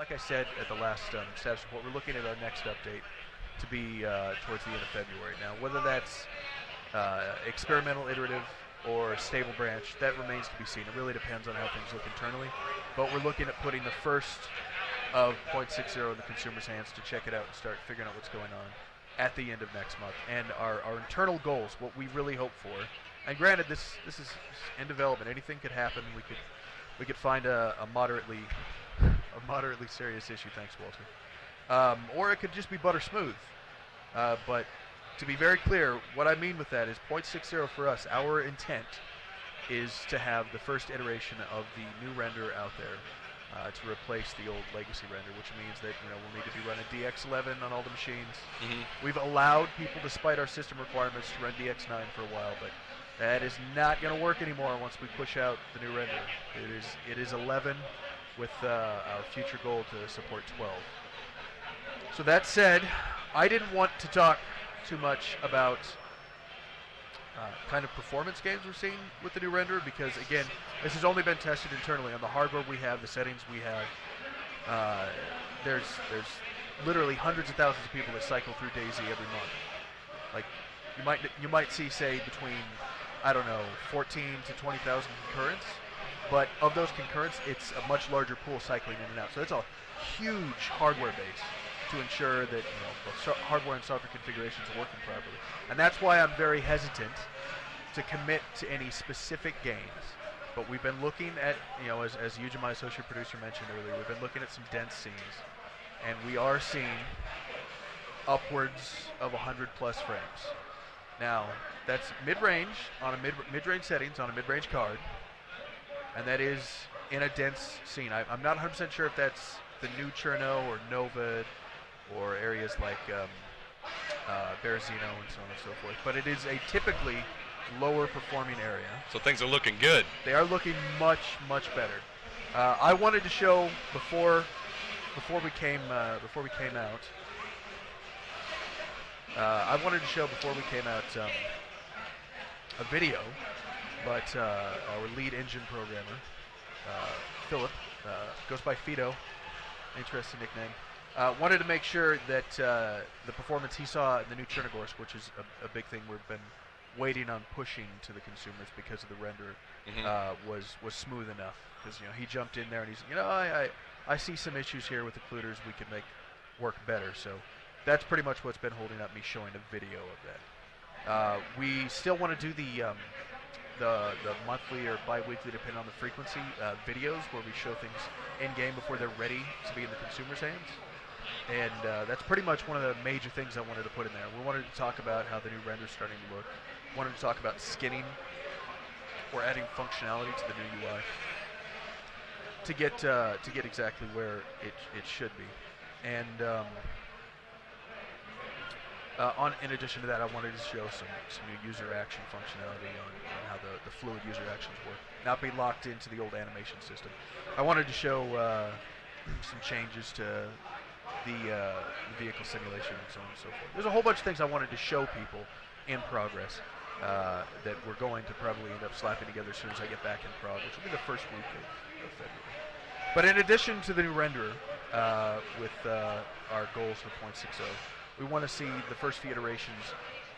Like I said at the last status report, we're looking at our next update to be towards the end of February. Now, whether that's experimental, iterative, or stable branch, that remains to be seen. It really depends on how things look internally. But we're looking at putting the first of 0.60 in the consumer's hands to check it out and start figuring out what's going on at the end of next month. And our internal goals, what we really hope for. And granted, this is in development. Anything could happen. We could find a moderately serious issue. Thanks, Walter. Or it could just be butter smooth. But to be very clear, what I mean with that is 0.60 for us. Our intent is to have the first iteration of the new render out there to replace the old legacy render, which means that we'll need to be running DX11 on all the machines. Mm-hmm. We've allowed people, despite our system requirements, to run DX9 for a while, but that is not going to work anymore once we push out the new render. It is 11 with our future goal to support 12. So that said, I didn't want to talk too much about kind of performance gains we're seeing with the new render, because again, this has only been tested internally on the hardware we have, the settings we have. There's literally hundreds of thousands of people that cycle through DayZ every month. Like you might see, say, between, I don't know, 14 to 20,000 concurrents, but of those concurrents, it's a much larger pool cycling in and out. So it's a huge hardware base to ensure that both hardware and software configurations are working properly. And that's why I'm very hesitant to commit to any specific gains. But we've been looking at, as Eugene, my associate producer, mentioned earlier, we've been looking at some dense scenes, and we are seeing upwards of 100 plus frames. Now, that's mid-range on a mid-range settings on a mid-range card, and that is in a dense scene. I'm not 100% sure if that's the new Cherno or Nova, or areas like Berezino and so on and so forth. But it is a typically lower performing area. So things are looking good. They are looking much, much better. I wanted to show before we came out. I wanted to show before we came out a video, but our lead engine programmer, Philip, goes by Fido, interesting nickname. Wanted to make sure that the performance he saw in the new Chernogorsk, which is a big thing we've been waiting on pushing to the consumers because of the render, mm-hmm. was smooth enough. Because he jumped in there and he's I see some issues here with occluders we can make work better. So that's pretty much what's been holding up me showing a video of that. We still want to do the monthly or bi-weekly, depending on the frequency, videos where we show things in game before they're ready to be in the consumer's hands. And that's pretty much one of the major things I wanted to put in there. We wanted to talk about how the new render's starting to look. Wanted to talk about skinning or adding functionality to the new UI to get exactly where it should be. And in addition to that, I wanted to show some new user action functionality on how the fluid user actions work, not be locked into the old animation system. I wanted to show some changes to the vehicle simulation and so on and so forth. There's a whole bunch of things I wanted to show people in progress that we're going to probably end up slapping together as soon as I get back in Prague, which will be the first week of February. But in addition to the new renderer, with our goals for 0.60, we want to see the first few iterations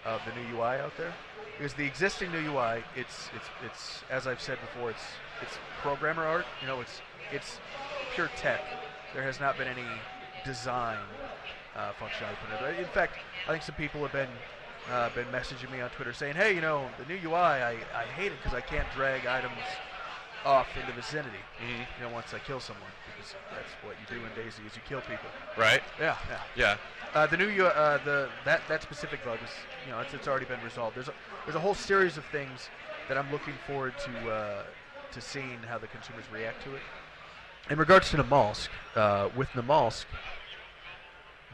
of the new UI out there. Because the existing new UI, it's as I've said before, it's programmer art. It's pure tech. There has not been any design functionality put in. In fact, I think some people have been messaging me on Twitter saying, hey, the new UI, I hate it because I can't drag items off into vicinity. Mm-hmm. Once I kill someone, because that's what you do in DayZ, is you kill people. Right. Yeah. The new UI, that specific bug is, it's already been resolved. There's a whole series of things that I'm looking forward to seeing how the consumers react to it. In regards to Namalsk, with Namalsk,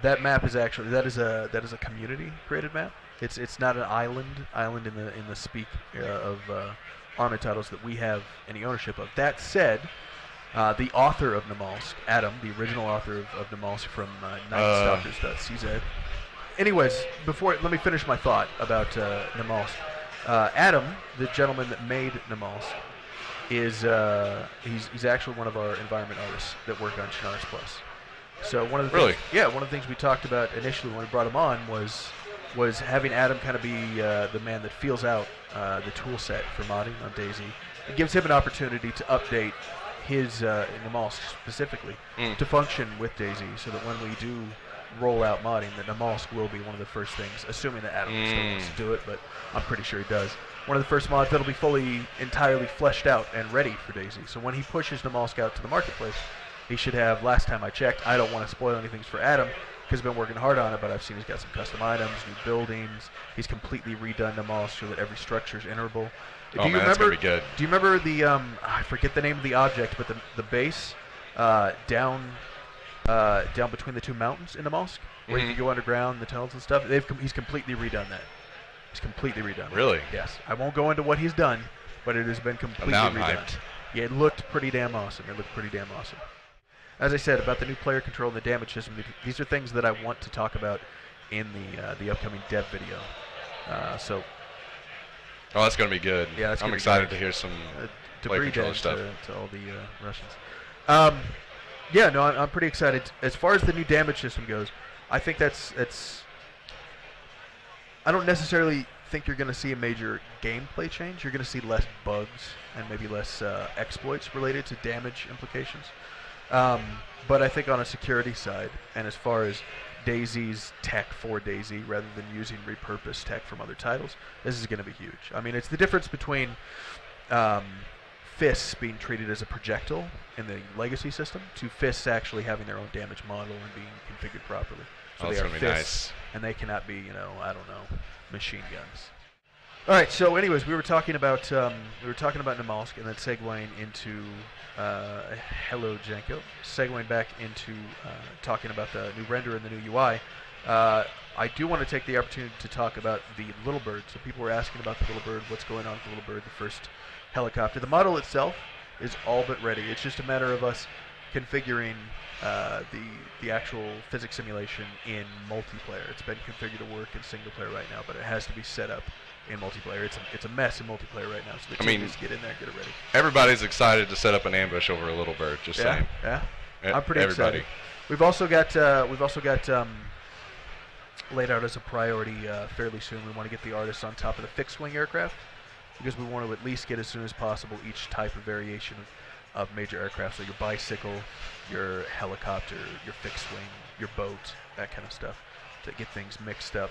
that map is actually that is a community created map. It's not an island in the speak of Arma titles that we have any ownership of. That said, the author of Namalsk, Adam, the original author of Namalsk from Nightstalkers CZ. Anyways, let me finish my thought about Namalsk. Adam, the gentleman that made Namalsk, is he's actually one of our environment artists that work on Chernarus Plus. So one of the things, one of the things we talked about initially when we brought him on was having Adam kind of be the man that feels out the tool set for modding on DayZ. It gives him an opportunity to update his Namalsk specifically to function with DayZ, so that when we do roll out modding, that Namalsk will be one of the first things, assuming that Adam still wants to do it, but I'm pretty sure he does. One of the first mods that'll be fully, entirely fleshed out and ready for DayZ. So when he pushes Namalsk out to the marketplace, he should have, last time I checked, I don't want to spoil anything for Adam, because I've been working hard on it, but I've seen he's got some custom items, new buildings. He's completely redone Namalsk so that every structure is enterable. Oh, man, that's going to be good. Do you remember the, I forget the name of the object, but the base down between the two mountains in Namalsk, where you can go underground, the tunnels and stuff? He's completely redone that. He's completely redone. Really? Yes. I won't go into what he's done, but it has been completely redone. Hyped. Yeah, it looked pretty damn awesome. It looked pretty damn awesome. As I said, about the new player control and the damage system, these are things that I want to talk about in the upcoming dev video. Oh, that's going to be good. Yeah, I'm excited to hear some player controller stuff. To all the Russians. Yeah, no, I'm pretty excited. As far as the new damage system goes, I think that's I don't necessarily think you're going to see a major gameplay change. You're going to see less bugs and maybe less exploits related to damage implications. But I think on a security side, and as far as DayZ's tech for DayZ rather than using repurposed tech from other titles, this is going to be huge. I mean, it's the difference between fists being treated as a projectile in the legacy system to fists actually having their own damage model and being configured properly. So they are fists, and they cannot be, you know, I don't know, machine guns. All right. So, anyways, we were talking about Namalsk, and then segueing into hello Janko, segueing back into talking about the new render and the new UI. I do want to take the opportunity to talk about the Little Bird. So people were asking about the Little Bird, what's going on with the Little Bird, the first helicopter. The model itself is all but ready. It's just a matter of us configuring the actual physics simulation in multiplayer. It's been configured to work in single player right now, but it has to be set up in multiplayer. It's a mess in multiplayer right now, so the team just get in there and get it ready. Everybody's excited to set up an ambush over a Little Bird, just saying. Yeah, I'm pretty excited. We've also got laid out as a priority fairly soon. We want to get the artists on top of the fixed-wing aircraft, because we want to at least get as soon as possible each type of variation of major aircraft, so your bicycle, your helicopter, your fixed-wing, your boat, that kind of stuff, to get things mixed up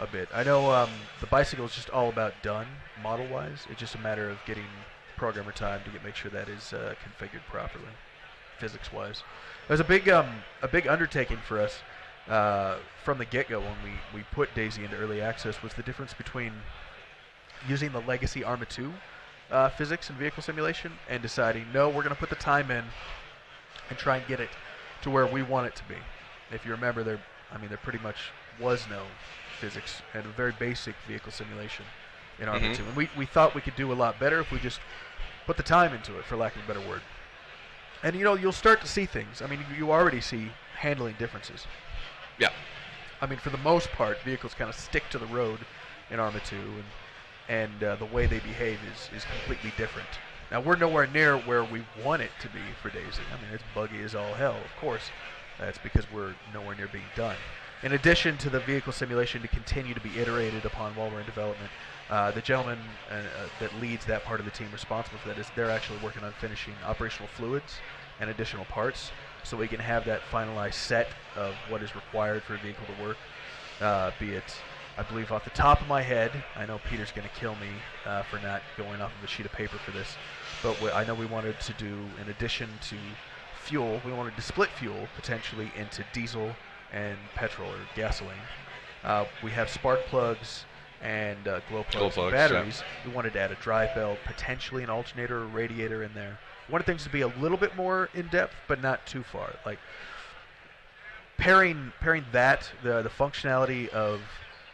a bit. I know the bicycle is just all about done model-wise. It's just a matter of getting programmer time to make sure that is configured properly, physics-wise. It was a big undertaking for us from the get-go when we put DayZ into early access. Was the difference between using the legacy Arma 2 physics and vehicle simulation and deciding, no, we're going to put the time in and try and get it to where we want it to be. If you remember, there pretty much was no physics and a very basic vehicle simulation in Arma 2. And we thought we could do a lot better if we just put the time into it, for lack of a better word. And, you know, you'll start to see things. I mean, you already see handling differences. Yeah. I mean, for the most part, vehicles kind of stick to the road in Arma 2, and the way they behave is completely different. Now, we're nowhere near where we want it to be for DayZ. I mean, it's buggy as all hell, of course. That's because we're nowhere near being done. In addition to the vehicle simulation to continue to be iterated upon while we're in development, the gentleman that leads that part of the team responsible for that they're actually working on finishing operational fluids and additional parts, so we can have that finalized set of what is required for a vehicle to work, be it, I believe off the top of my head, I know Peter's going to kill me for not going off of a sheet of paper for this, but I know we wanted to do, in addition to fuel, we wanted to split fuel potentially into diesel and petrol or gasoline. We have spark plugs and glow plugs and batteries. Yeah. We wanted to add a drive belt, potentially an alternator or radiator in there. We wanted things to be a little bit more in-depth, but not too far. Like pairing that, the functionality of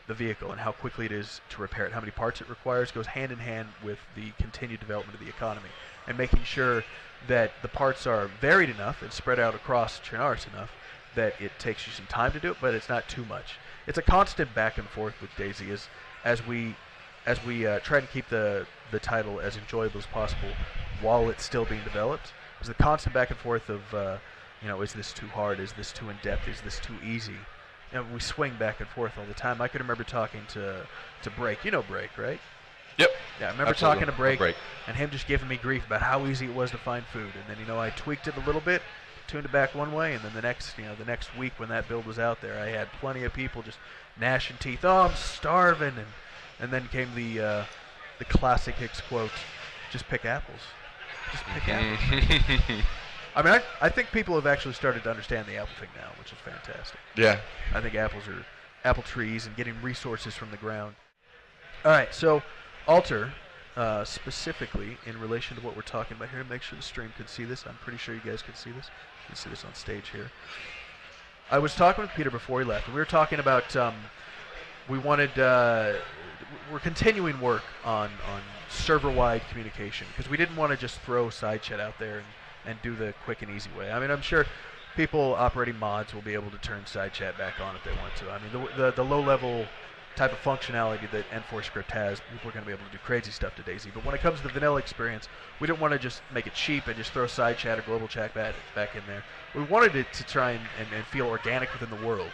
the vehicle and how quickly it is to repair it, how many parts it requires, goes hand in hand with the continued development of the economy and making sure that the parts are varied enough and spread out across Chernarus enough that it takes you some time to do it, but it's not too much. It's a constant back and forth with DayZ as we try to keep the title as enjoyable as possible while it's still being developed. It's the constant back and forth of You know, is this too hard? Is this too in-depth? Is this too easy? And we swing back and forth all the time. I could remember talking to Break. You know Break, right? Yep. Yeah, I remember Absolutely. Talking to Break and him just giving me grief about how easy it was to find food. And then, you know, I tweaked it a little bit, tuned it back one way, and then the next week when that build was out there, I had plenty of people just gnashing teeth. Oh, I'm starving. And then came the classic Hicks quote, just pick apples. Just pick apples. I mean, I think people have actually started to understand the apple thing now, which is fantastic. Yeah. I think apples are apple trees and getting resources from the ground. All right, so Altar, specifically in relation to what we're talking about here, make sure the stream could see this. I'm pretty sure you guys could see this. You can see this on stage here. I was talking with Peter before he left, and we were talking about we're continuing work on server-wide communication because we didn't want to just throw SideChat out there and do the quick and easy way. I mean, I'm sure people operating mods will be able to turn SideChat back on if they want to. I mean, the low-level type of functionality that Enforce Script has, people are going to be able to do crazy stuff to DayZ. But when it comes to the vanilla experience, we didn't want to just make it cheap and just throw SideChat or global chat back in there. We wanted it to try and feel organic within the world.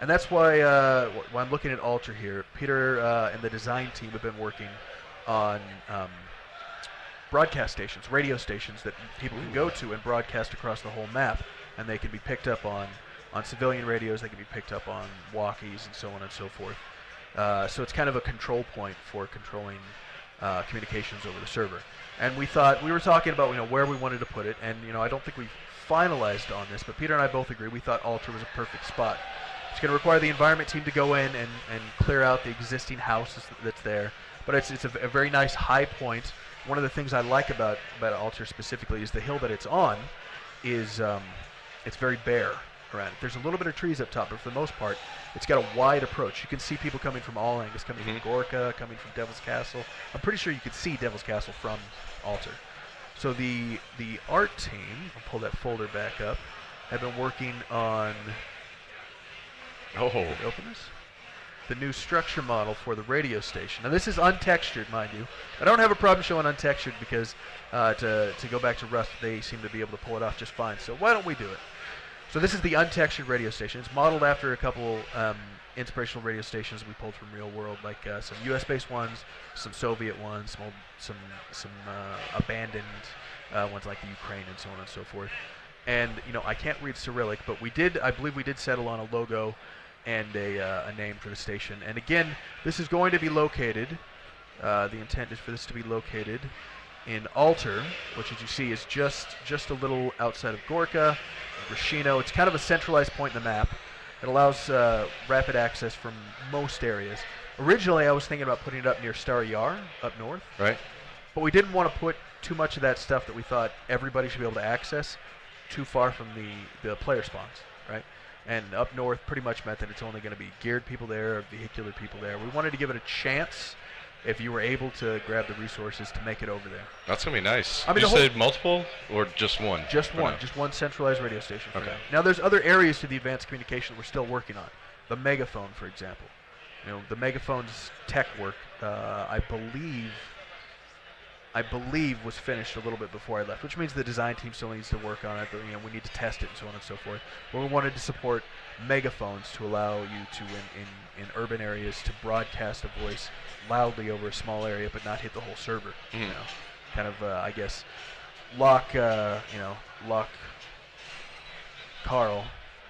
And that's why I'm looking at Altar here. Peter and the design team have been working on broadcast stations, radio stations that people can go to and broadcast across the whole map, and they can be picked up on civilian radios, they can be picked up on walkies and so on and so forth. So it's kind of a control point for controlling communications over the server. And we thought, we were talking about, you know, where we wanted to put it, and, you know, I don't think we finalized on this, but Peter and I both agree we thought Altar was a perfect spot. It's going to require the environment team to go in and clear out the existing houses that's there, but it's a very nice high point. One of the things I like about Altar specifically is the hill that it's on is it's very bare around it. There's a little bit of trees up top, but for the most part, it's got a wide approach. You can see people coming from all angles, coming from Gorka, coming from Devil's Castle. I'm pretty sure you could see Devil's Castle from Altar. So the art team, I'll pull that folder back up, have been working on... Open this. The new structure model for the radio station. Now this is untextured, mind you. I don't have a problem showing untextured because to go back to Rust, they seem to be able to pull it off just fine. So why don't we do it? So this is the untextured radio station. It's modeled after a couple inspirational radio stations we pulled from real world, like some U.S.-based ones, some Soviet ones, some abandoned ones like the Ukraine and so on and so forth. And you know I can't read Cyrillic, but we did. I believe we did settle on a logo and a name for the station. And again, this is going to be located, the intent is for this to be located in Altar, which as you see is just a little outside of Gorka, Rashino. It's kind of a centralized point in the map. It allows rapid access from most areas. Originally, I was thinking about putting it up near Star Yar, up north. Right. But we didn't want to put too much of that stuff that we thought everybody should be able to access too far from the player spawns, right? And up north pretty much meant that it's only going to be geared people there, or vehicular people there. We wanted to give it a chance if you were able to grab the resources to make it over there. That's going to be nice. I mean, did you say multiple or just one? Just one. No? Just one centralized radio station. Okay. Now, there's other areas to the advanced communication that we're still working on. The megaphone, for example. You know, the megaphone's tech work, I believe was finished a little bit before I left, which means the design team still needs to work on it, but, you know, we need to test it and so on and so forth. But we wanted to support megaphones to allow you to, in urban areas, to broadcast a voice loudly over a small area but not hit the whole server, you know. Kind of, I guess, lock Carl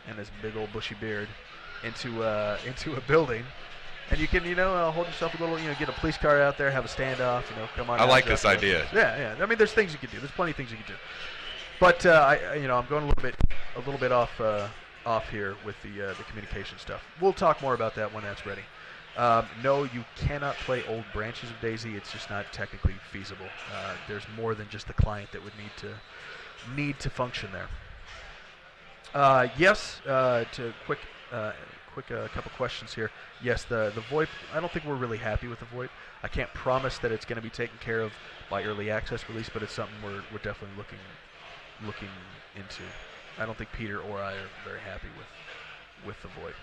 and his big old bushy beard into a building. And you can, you know, hold yourself a little, you know, get a police car out there, have a standoff, you know, come on. I like this idea. Yeah, yeah. I mean, there's things you can do. There's plenty of things you can do. But you know, I'm going a little bit off here with the communication stuff. We'll talk more about that when that's ready. No, you cannot play old branches of DayZ. It's just not technically feasible. There's more than just the client that would need to function there. Yes, to quick. Couple questions here. Yes, the VoIP, I don't think we're really happy with the VoIP. I can't promise that it's going to be taken care of by early access release, but it's something we're definitely looking into. I don't think Peter or I are very happy with the VoIP.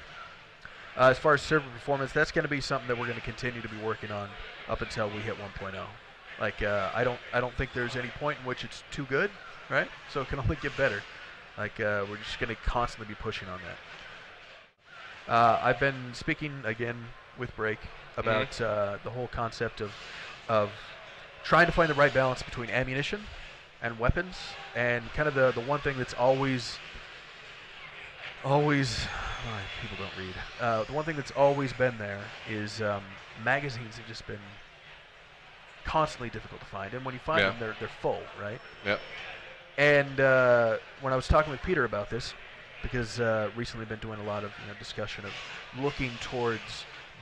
As far as server performance, that's going to be something that we're going to continue to be working on up until we hit 1.0. Like I don't think there's any point in which it's too good, right? So it can only get better. Like, we're just going to constantly be pushing on that. I've been speaking again with Break about the whole concept of trying to find the right balance between ammunition and weapons, and kind of the one thing that's always people don't read. The one thing that's always been there is magazines have just been constantly difficult to find, and when you find them, they're full, right? Yep. And when I was talking with Peter about this, because recently been doing a lot of discussion of looking towards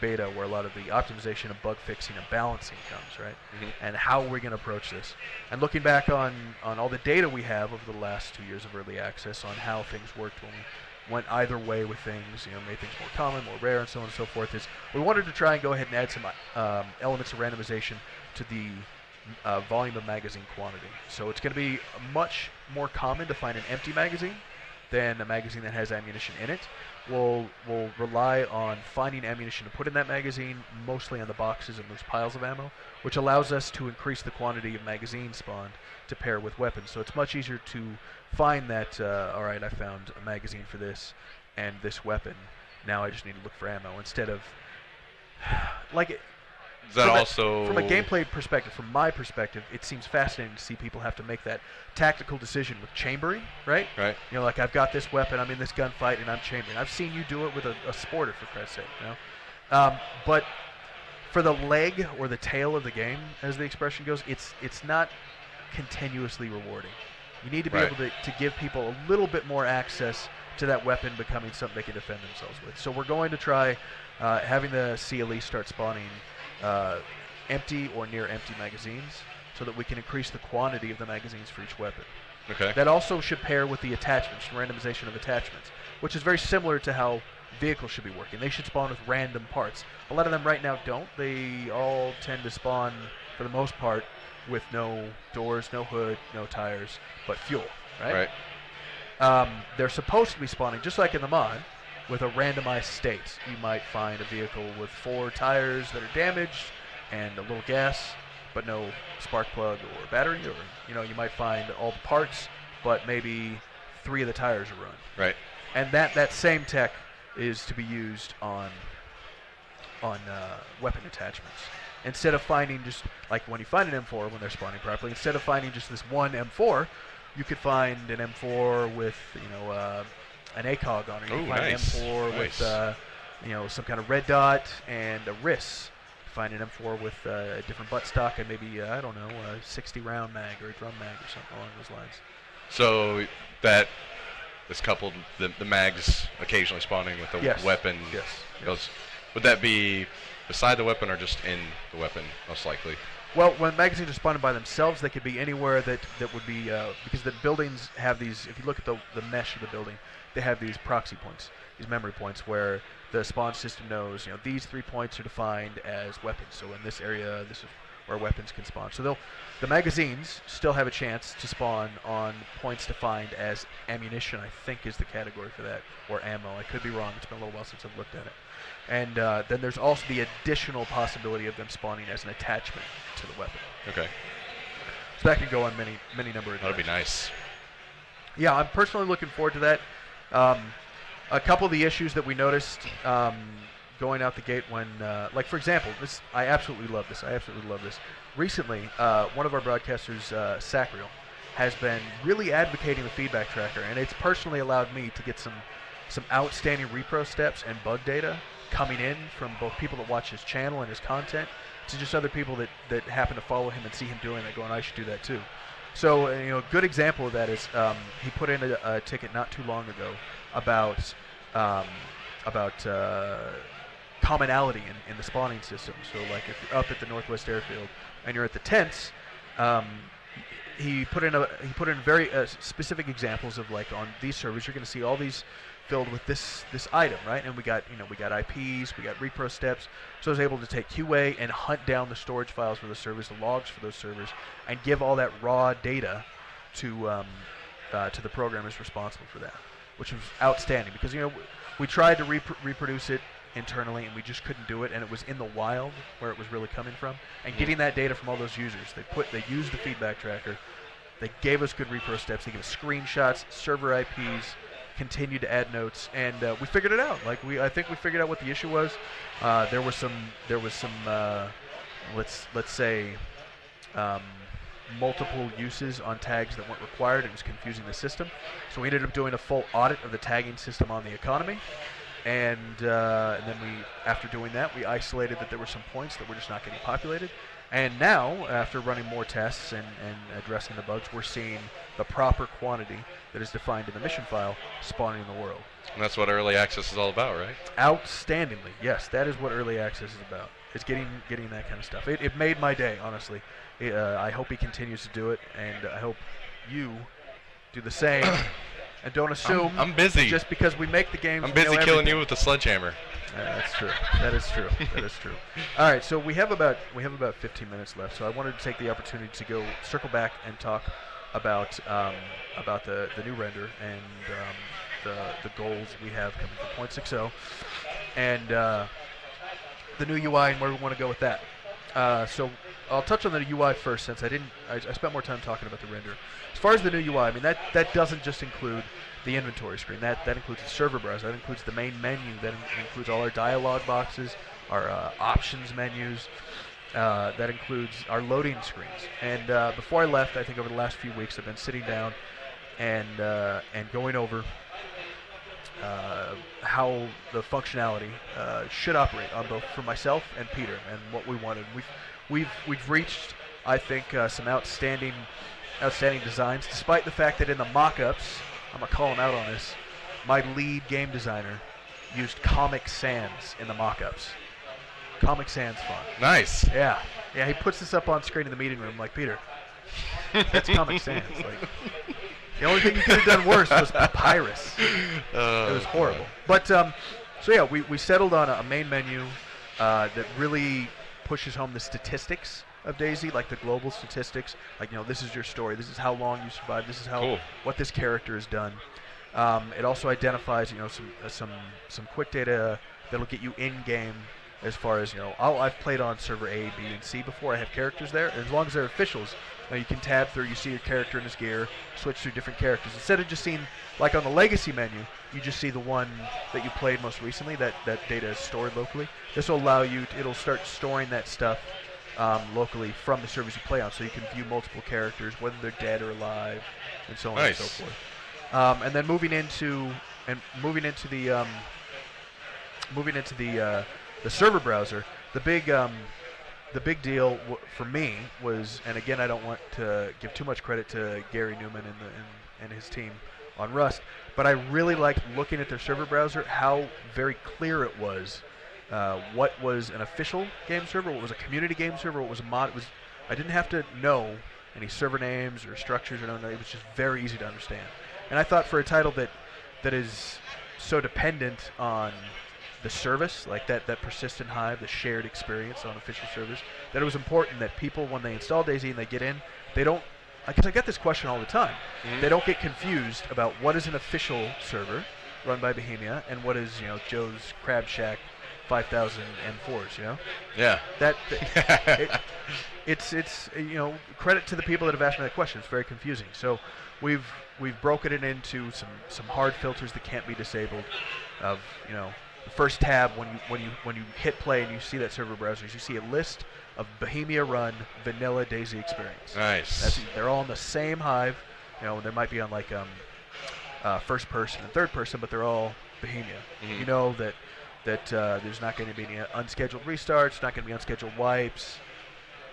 beta, where a lot of the optimization and bug fixing and balancing comes, right? And how we're going to approach this. And looking back on all the data we have over the last 2 years of early access on how things worked when we went either way with things, made things more common, more rare, and so on and so forth, is we wanted to try and go ahead and add some elements of randomization to the volume of magazine quantity. So it's going to be much more common to find an empty magazine than a magazine that has ammunition in it. We'll rely on finding ammunition to put in that magazine, mostly on the boxes and loose piles of ammo, which allows us to increase the quantity of magazine spawned to pair with weapons. So it's much easier to find that, all right, I found a magazine for this and this weapon. Now I just need to look for ammo instead of... From a gameplay perspective, from my perspective, it seems fascinating to see people have to make that tactical decision with chambering, right? Right. You know, like, I've got this weapon, I'm in this gunfight, and I'm chambering. I've seen you do it with a sporter, for Christ's sake, you know? But for the leg or the tail of the game, as the expression goes, it's not continuously rewarding. You need to be able to give people a little bit more access to that weapon becoming something they can defend themselves with. So we're going to try having the CLE start spawning empty or near empty magazines so that we can increase the quantity of the magazines for each weapon. Okay. That also should pair with the attachments, randomization of attachments, which is very similar to how vehicles should be working. They should spawn with random parts. A lot of them right now don't. They all tend to spawn, for the most part, with no doors, no hood, no tires, but fuel, right? Right. They're supposed to be spawning, just like in the mod, with a randomized state. You might find a vehicle with 4 tires that are damaged and a little gas, but no spark plug or battery, or you might find all the parts, but maybe 3 of the tires are ruined. Right. And that same tech is to be used on weapon attachments. Instead of finding just like when you find an M4 when they're spawning properly, instead of finding just this one M4, you could find an M4 with an ACOG on it. You can find an M4 with some kind of red dot and a wrist. You find an M4 with a different buttstock and maybe, I don't know, a 60-round mag or a drum mag or something along those lines. So that is coupled, the mags occasionally spawning with the weapon. Yes. Would that be beside the weapon or just in the weapon, most likely? Well, when magazines are spawning by themselves, they could be anywhere that would be, because the buildings have these, if you look at the mesh of the building, they have these proxy points, these memory points, where the spawn system knows, these 3 points are defined as weapons. So in this area, this is where weapons can spawn. So the magazines still have a chance to spawn on points defined as ammunition, I think is the category for that, or ammo. I could be wrong. It's been a little while since I've looked at it. And then there's also the additional possibility of them spawning as an attachment to the weapon. Okay. So that can go on many number of directions. That'd be nice. Yeah, I'm personally looking forward to that. A couple of the issues that we noticed going out the gate when, like for example, I absolutely love this. Recently, one of our broadcasters, Sacriel, has been really advocating the feedback tracker, and it's personally allowed me to get some outstanding repro steps and bug data coming in from both people that watch his channel and his content to just other people that happen to follow him and see him doing that, going, I should do that too. So, a good example of that is he put in a ticket not too long ago about commonality in the spawning system. So, like, if you're up at the Northwest Airfield and you're at the tents, he put in very specific examples of, like, on these servers you're going to see all these filled with this item, right? And we got IPs, we got repro steps. So I was able to take QA and hunt down the storage files for the servers, the logs for those servers, and give all that raw data to the programmers responsible for that, which was outstanding because we tried to reproduce it internally and we just couldn't do it, and it was in the wild where it was really coming from. And getting that data from all those users, they used the feedback tracker They gave us good repro steps. They gave us screenshots, server IPs, continued to add notes, and we figured it out. Like I think we figured out what the issue was. There was some let's say multiple uses on tags that weren't required. It was confusing the system, so we ended up doing a full audit of the tagging system on the economy. And then we, after doing that, we isolated that there were some points that were just not getting populated. And now, after running more tests and addressing the bugs, we're seeing the proper quantity that is defined in the mission file spawning in the world. And that's what early access is all about, right? Outstandingly, yes. That is what early access is about. It's getting that kind of stuff. It made my day, honestly. I hope he continues to do it, and I hope you do the same. And don't assume I'm busy. Just because we make the game. I'm busy killing you with a sledgehammer. That's true. That is true. That is true. All right, so we have about 15 minutes left. So I wanted to take the opportunity to go circle back and talk about the new render and the goals we have coming from 0.60 and the new UI and where we want to go with that. So I'll touch on the UI first, since I spent more time talking about the render. As far as the new UI, I mean, that doesn't just include the inventory screen. That includes the server browser. That includes the main menu. That includes all our dialogue boxes, our options menus. That includes our loading screens. And before I left, I think over the last few weeks, I've been sitting down and going over how the functionality should operate on both for myself and Peter, and what we wanted. We've reached, I think, some outstanding designs, despite the fact that in the mock-ups, I'm going to call him out on this, my lead game designer used Comic Sans in the mock-ups. Comic Sans font. Nice. Yeah. Yeah, he puts this up on screen in the meeting room like, Peter, that's Comic Sans. Like, the only thing you could have done worse was Papyrus. It was horrible. God. But, so yeah, we settled on a main menu that really pushes home the statistics of DayZ, like the global statistics, like, you know, this is your story, this is how long you survived, this is how cool. What this character has done. It also identifies, you know, some quick data that'll get you in game as far as, you know, I've played on server A, B, and C before. I have characters there, as long as they're officials. Now you can tab through, you see your character in his gear, switch through different characters. Instead of just seeing, like on the legacy menu, you just see the one that you played most recently. That data is stored locally. This will allow you, it'll start storing that stuff locally from the servers you play on, so you can view multiple characters, whether they're dead or alive, and so on nice. And so forth. And then moving into the server browser, the big deal for me was, and again, I don't want to give too much credit to Gary Newman and his team on Rust, but I really liked looking at their server browser, how very clear it was what was an official game server, what was a community game server, what was a mod. It was, I didn't have to know any server names or structures or no. It was just very easy to understand. And I thought for a title that is so dependent on the service, like that persistent hive, the shared experience on official servers, that it was important that people, when they install DayZ and they get in, they don't, because I get this question all the time, they don't get confused about what is an official server run by Bohemia and what is, you know, Joe's Crab Shack 5,000 M4s, you know? Yeah. It's you know, credit to the people that have asked me that question. It's very confusing. So we've broken it into some hard filters that can't be disabled of, you know, the first tab when you hit play and you see that server browser, you see a list of Bohemia run vanilla DayZ experience. Nice. They're all in the same hive. You know, they might be on like first person and third person, but they're all Bohemia. Mm-hmm. You know that there's not going to be any unscheduled restarts, not going to be unscheduled wipes.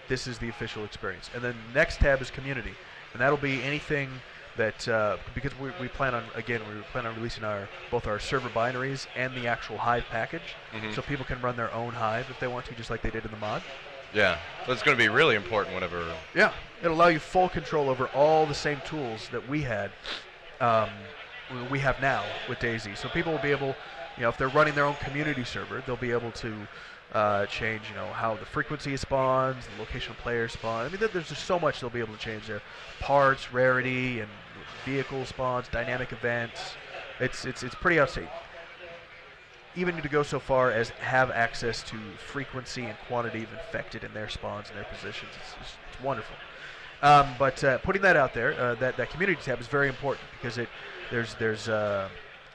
This is the official experience. And then next tab is community, and that'll be anything that because we plan on releasing both our server binaries and the actual Hive package, so people can run their own Hive if they want to, just like they did in the mod. Yeah, that's going to be really important whenever. Yeah, it'll allow you full control over all the same tools that we had, we have now with DayZ. So people will be able, you know, if they're running their own community server, they'll be able to change, you know, how the frequency spawns, the location of players spawn. I mean, there's just so much they'll be able to change there. Parts, rarity, and vehicle spawns, dynamic events. It's pretty outstanding. Even to go so far as have access to frequency and quantity of infected in their spawns and their positions. It's wonderful. But putting that out there, that community tab is very important because there's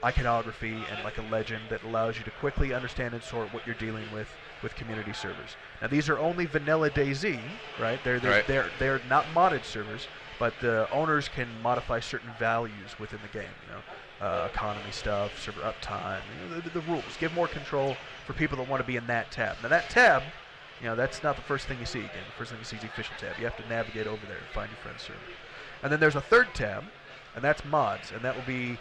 iconography and like a legend that allows you to quickly understand and sort what you're dealing with community servers. Now these are only vanilla DayZ, right? They're not modded servers, but the owners can modify certain values within the game. You know, economy stuff, server uptime, you know, the rules. Give more control for people that want to be in that tab. Now that tab, you know, that's not the first thing you see. Again, the first thing you see is the official tab. You have to navigate over there and find your friend's server. And then there's a third tab, and that's mods, and that will be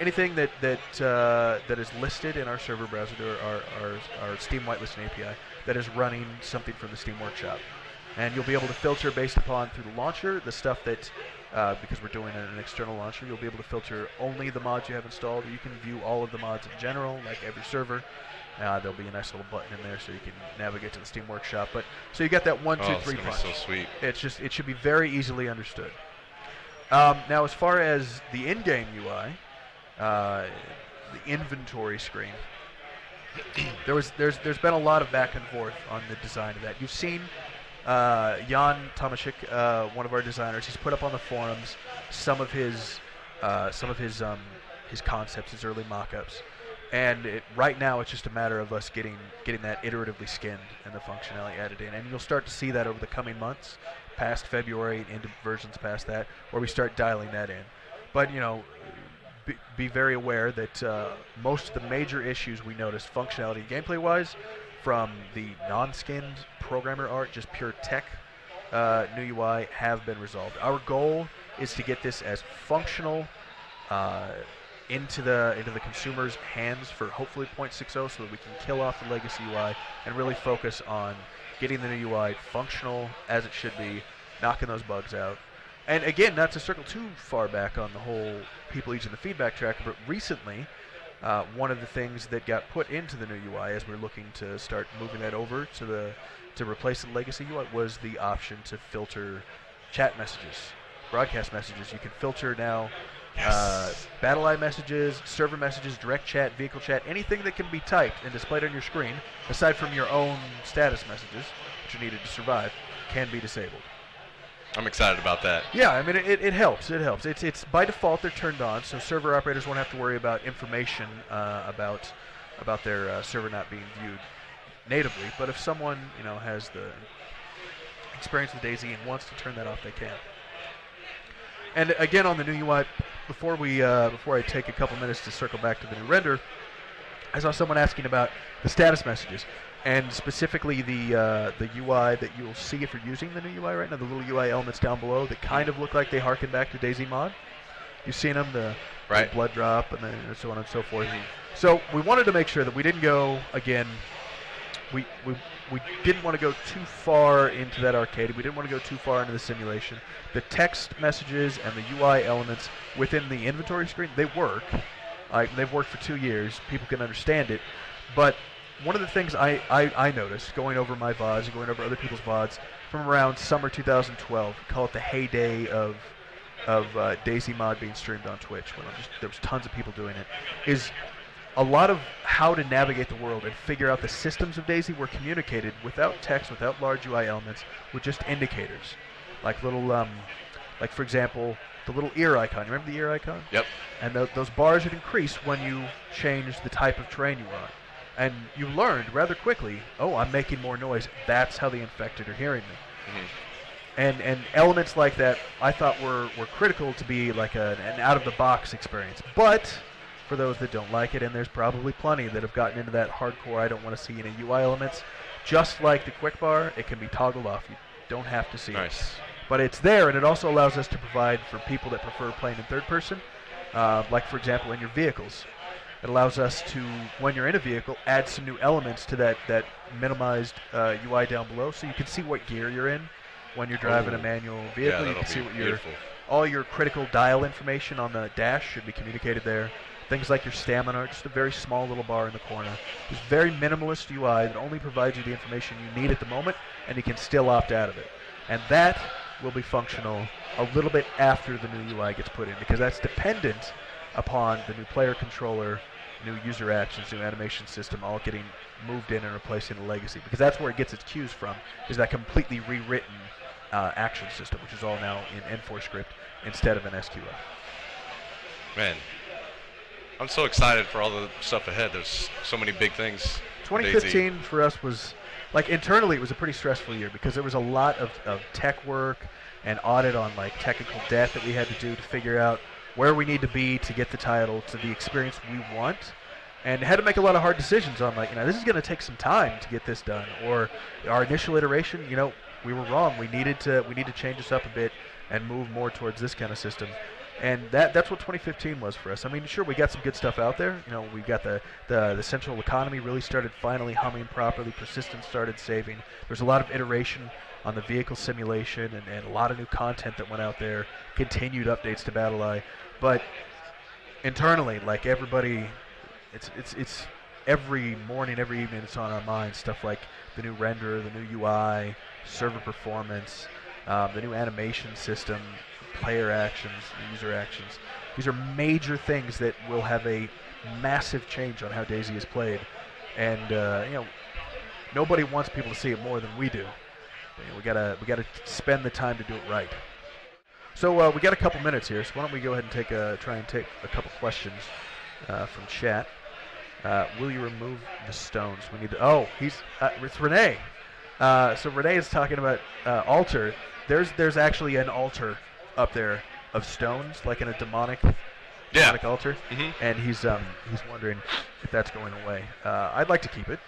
anything that is listed in our server browser, our Steam whitelisting API, that is running something from the Steam Workshop. And you'll be able to filter based upon, through the launcher, the stuff that, because we're doing an external launcher, you'll be able to filter only the mods you have installed. You can view all of the mods in general, like every server. There'll be a nice little button in there so you can navigate to the Steam Workshop. But so you got that 1, 2, 3 punch. That's so sweet. It's just, it should be very easily understood. Now, as far as the in-game UI, the inventory screen, there's been a lot of back and forth on the design of that. You've seen Jan Tomaszczyk, one of our designers. He's put up on the forums some of his concepts, his early mock-ups. And right now, it's just a matter of us getting that iteratively skinned and the functionality added in. And you'll start to see that over the coming months, past February and into versions past that, where we start dialing that in. But, you know, be very aware that most of the major issues we noticed functionality gameplay-wise from the non-skinned programmer art, just pure tech new UI, have been resolved. Our goal is to get this as functional into the consumer's hands for hopefully 0.60, so that we can kill off the legacy UI and really focus on getting the new UI functional as it should be, knocking those bugs out. And again, not to circle too far back on the whole people using the feedback tracker, but recently one of the things that got put into the new UI as we're looking to start moving that over to replace the legacy UI was the option to filter chat messages, broadcast messages. You can filter now. Yes. BattleEye messages, server messages, direct chat, vehicle chat, anything that can be typed and displayed on your screen, aside from your own status messages, which are needed to survive, can be disabled. I'm excited about that. Yeah, I mean, it helps. It helps. It's by default they're turned on, so server operators won't have to worry about information about their server not being viewed natively. But if someone, you know, has the experience with DayZ and wants to turn that off, they can. And again, on the new UI, before I take a couple minutes to circle back to the new render, I saw someone asking about the status messages, and specifically the UI that you'll see if you're using the new UI right now, the little UI elements down below that kind of look like they harken back to DayZ mod. You've seen them, the blood drop, and then so on and so forth. So we wanted to make sure that we didn't go, again, we didn't want to go too far into that arcade. We didn't want to go too far into the simulation. The text messages and the UI elements within the inventory screen, they work. They've worked for 2 years. People can understand it. But one of the things I noticed going over my VODs and going over other people's VODs from around summer 2012, call it the heyday of DayZ mod being streamed on Twitch, when there was tons of people doing it, is a lot of how to navigate the world and figure out the systems of DayZ were communicated without text, without large UI elements, with just indicators. Like little, like for example, the little ear icon. You remember the ear icon? Yep. And those bars would increase when you change the type of terrain you were on. And you learned rather quickly, oh, I'm making more noise. That's how the infected are hearing me. Mm-hmm. And elements like that I thought were critical to be like an out-of-the-box experience. But for those that don't like it, and there's probably plenty that have gotten into that hardcore, I don't want to see any UI elements. Just like the quick bar, it can be toggled off. You don't have to see it. But it's there, and it also allows us to provide for people that prefer playing in third person, like, for example, in your vehicles. It allows us to, when you're in a vehicle, add some new elements to that minimized UI down below, so you can see what gear you're in when you're driving a manual vehicle. Yeah, you can see what all your critical dial information on the dash should be communicated there. Things like your stamina, just a very small little bar in the corner. This very minimalist UI that only provides you the information you need at the moment, and you can still opt out of it. And that will be functional a little bit after the new UI gets put in, because that's dependent upon the new player controller new user actions, new animation system, all getting moved in and replacing the legacy, because that's where it gets its cues from, is that completely rewritten action system, which is all now in Enforce Script instead of an SQL. Man, I'm so excited for all the stuff ahead. There's so many big things. 2015 for us was, like, internally it was a pretty stressful year because there was a lot of tech work and audit on, like, technical debt that we had to do to figure out where we need to be to get the title to the experience we want, and had to make a lot of hard decisions on, like, you know, this is going to take some time to get this done, or our initial iteration, you know, we were wrong. We need to change this up a bit and move more towards this kind of system. And that's what 2015 was for us. I mean, sure, we got some good stuff out there. You know, we got the central economy really started finally humming properly. Persistence started saving. There's a lot of iteration on the vehicle simulation and a lot of new content that went out there, continued updates to BattleEye. But internally, like, everybody, it's every morning, every evening, it's on our minds. Stuff like the new renderer, the new UI, server performance, the new animation system, player actions, user actions. These are major things that will have a massive change on how DayZ is played. And you know, nobody wants people to see it more than we do. You know, we gotta spend the time to do it right. So we got a couple minutes here, so why don't we go ahead and try and take a couple questions from chat. Will you remove the stones? We need to. Oh, he's it's Renee. So Renee is talking about Altar. There's actually an altar up there of stones, like in a demonic altar. Mm-hmm. And he's wondering if that's going away. I'd like to keep it.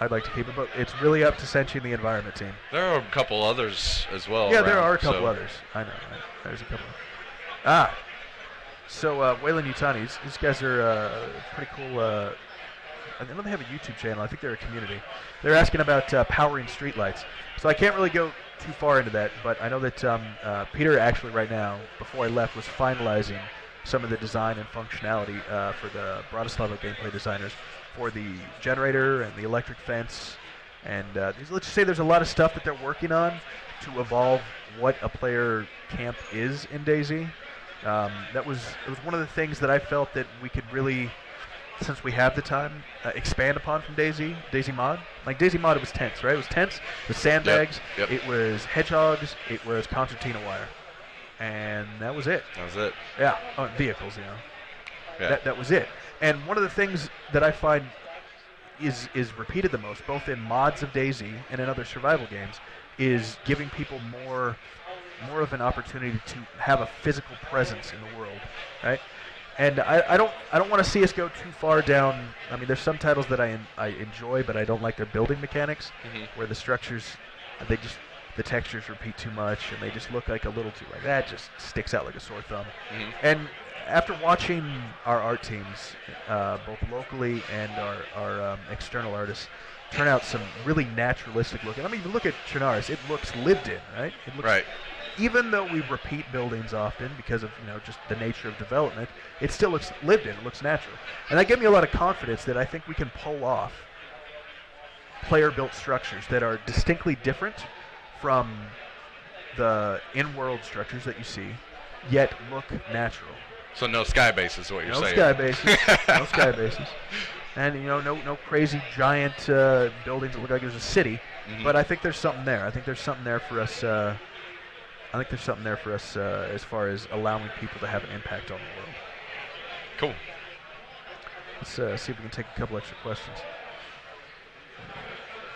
But it's really up to Senchi and the environment team. There are a couple others as well. Yeah, there are a couple others. I know. There's a couple. So Waylon Utani, these guys are pretty cool. I know they have a YouTube channel. I think they're a community. They're asking about powering streetlights. So I can't really go too far into that, but I know that Peter actually right now, before I left, was finalizing some of the design and functionality for the Bratislava gameplay designers, for the generator and the electric fence, and let's just say there's a lot of stuff that they're working on to evolve what a player camp is in DayZ. It was one of the things that I felt that we could really, since we have the time, expand upon from DayZ Mod. Like, DayZ Mod, it was tents, right? It was tents, it was sandbags, yep. It was hedgehogs, it was concertina wire. And that was it. That was it. Yeah, oh, vehicles, you know. Yeah. That was it. And one of the things that I find is repeated the most, both in mods of DayZ and in other survival games, is giving people more of an opportunity to have a physical presence in the world, right? And I don't want to see us go too far down. I mean, there's some titles that I enjoy, but I don't like their building mechanics, where the structures, the textures repeat too much, and they just look like a little too, like, that just sticks out like a sore thumb. And after watching our art teams, both locally and our external artists, turn out some really naturalistic looking. I mean, look at Chernarus; it looks lived in, right? It looks right. Even though we repeat buildings often because of, you know, just the nature of development, it still looks lived in, it looks natural. And that gave me a lot of confidence that I think we can pull off player-built structures that are distinctly different from the in-world structures that you see, yet look natural. So no sky bases is what you're saying. No sky bases, no sky bases. And, you know, no crazy giant buildings that look like there's a city, but I think there's something there. I think there's something there for us. As far as allowing people to have an impact on the world. Cool. Let's see if we can take a couple extra questions.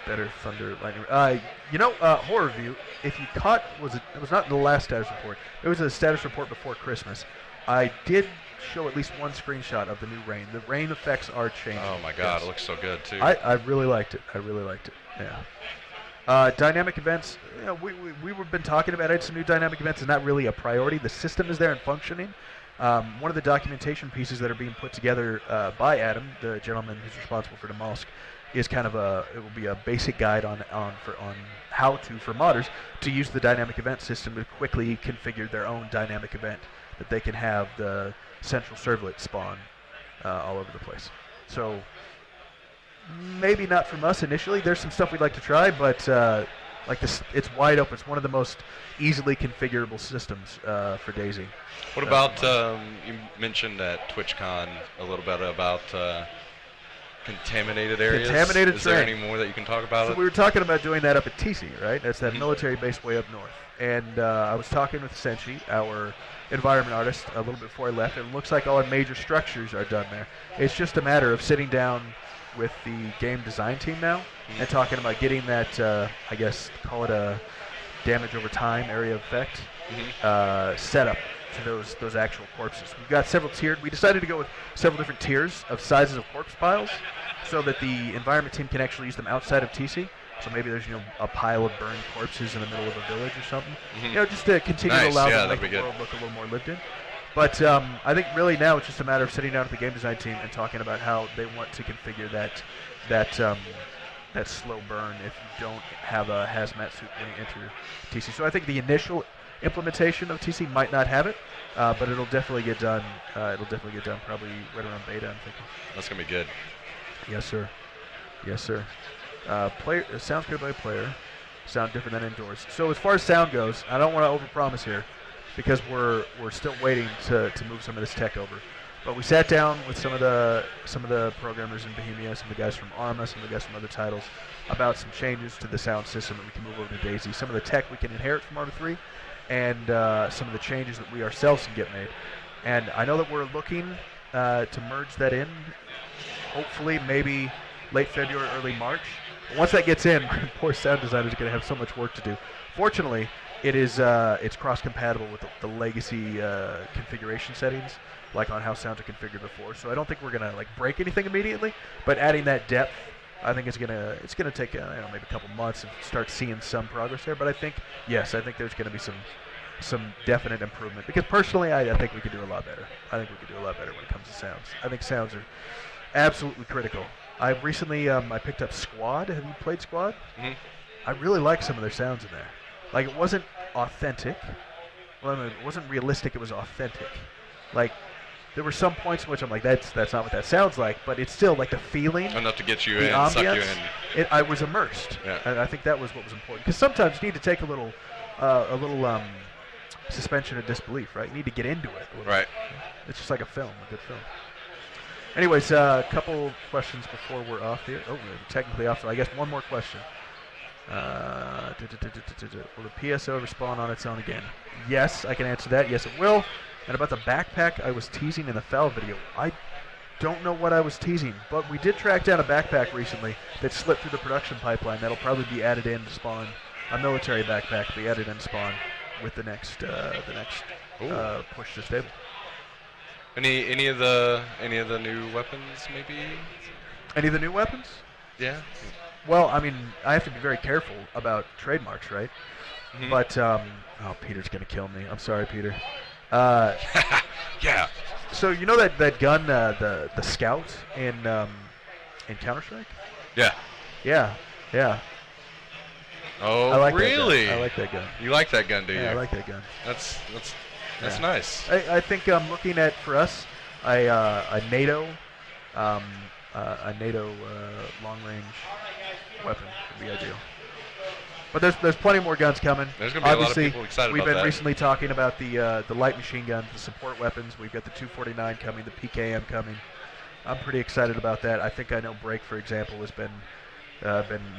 Better Thunder Lightning. You know, Horror View, if you caught, it was not the last status report. It was a status report before Christmas. I did show at least one screenshot of the new rain. The rain effects are changing. Oh, my God. Yes. It looks so good, too. I really liked it. Yeah. Dynamic events, you know, we've been talking about it. Some new dynamic events is not really a priority. The system is there and functioning. One of the documentation pieces that are being put together by Adam, the gentleman who's responsible for Namalsk, is kind of a basic guide on how to, for modders, to use the dynamic event system to quickly configure their own dynamic event that they can have the central servlet spawn all over the place. So, maybe not from us initially. There's some stuff we'd like to try, but Like this, it's wide open. It's one of the most easily configurable systems for DayZ. What about you mentioned at TwitchCon a little bit about contaminated areas? Contaminated terrain. Is there any more that you can talk about? So we were talking about doing that up at TC, right? That's that military base way up north. And I was talking with Senchi, our environment artist, a little bit before I left. It looks like all our major structures are done there. It's just a matter of sitting down with the game design team now and talking about getting that, I guess, call it a damage over time area effect set up to those actual corpses. We've got several tiered. We decided to go with several different tiers of sizes of corpse piles so that the environment team can actually use them outside of TC. So maybe there's, you know, a pile of burned corpses in the middle of a village or something. You know, just to continue to allow them to make the world look a little more lived in. But I think really now it's just a matter of sitting down with the game design team and talking about how they want to configure that slow burn if you don't have a hazmat suit when you enter TC. So I think the initial implementation of TC might not have it, but it'll definitely get done. It'll definitely get done probably right around beta, I'm thinking. That's gonna be good. Yes, sir. Yes, sir. Player sounds good by player. Sound different than indoors. So as far as sound goes, I don't want to overpromise here, because we're still waiting to move some of this tech over. But we sat down with some of the programmers in Bohemia, some of the guys from Arma, some of the guys from other titles, about some changes to the sound system that we can move over to DayZ. Some of the tech we can inherit from Arma 3, and some of the changes that we ourselves can get made. And I know that we're looking to merge that in, hopefully maybe late February, early March. But once that gets in, poor sound designers are going to have so much work to do. Fortunately, it is it's cross-compatible with the legacy configuration settings, like on how sounds are configured before. So I don't think we're gonna like break anything immediately, but adding that depth, I think it's gonna take maybe a couple months and start seeing some progress there. But I think I think there's gonna be some definite improvement, because personally I think we could do a lot better. I think we could do a lot better when it comes to sounds. I think sounds are absolutely critical. I recently I picked up Squad. Have you played Squad? I really like some of their sounds in there. Like, it wasn't authentic. Well, I mean, it wasn't realistic. It was authentic. Like, there were some points in which I'm like, that's not what that sounds like, but it's still like the feeling. Enough to get you in, ambience, suck you in. I was immersed, and I think that was what was important. Because sometimes you need to take a little suspension of disbelief, right? You need to get into it. Right. It's just like a film, a good film. Anyways, a couple questions before we're off here. Oh, we're technically off, so I guess one more question. Will the PSO respawn on its own again? Yes, I can answer that. Yes, it will. And about the backpack I was teasing in the foul video, I don't know what I was teasing, but we did track down a backpack recently that slipped through the production pipeline. That'll probably be added in to spawn a military backpack. Be added in spawn with the next push to stable. Any of the new weapons maybe? Any of the new weapons? Yeah. Well, I mean, I have to be very careful about trademarks, right? But, oh, Peter's going to kill me. I'm sorry, Peter. Yeah. So, you know that gun, the Scout in Counter-Strike? Yeah. Yeah, yeah. Oh, I like really? I like that gun. You like that gun, do you? Yeah, I like that gun. That's nice. I think I'm looking at, for us, a NATO long-range weapon would be ideal. But there's plenty more guns coming. There's going to be obviously a lot of people excited about that. We've been recently talking about the light machine guns, the support weapons. We've got the 249 coming, the PKM coming. I'm pretty excited about that. I think I know Break, for example, has been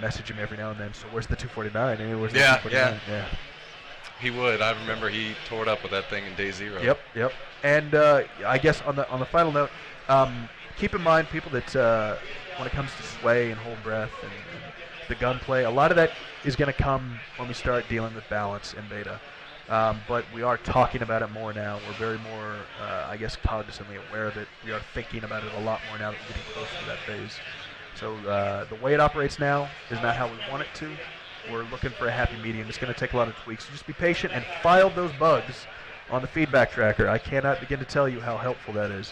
messaging me every now and then. So where's the 249? Anyway, where's the 249? Yeah. He would. I remember he tore it up with that thing in DayZ. Yep. And I guess on the final note, keep in mind, people, that when it comes to sway and hold breath and the gunplay, a lot of that is going to come when we start dealing with balance in beta. But we are talking about it more now. We're very more, I guess, cognizantly aware of it. We are thinking about it a lot more now that we're getting closer to that phase. So the way it operates now is not how we want it to. We're looking for a happy medium. It's going to take a lot of tweaks. So just be patient and file those bugs on the feedback tracker. I cannot begin to tell you how helpful that is.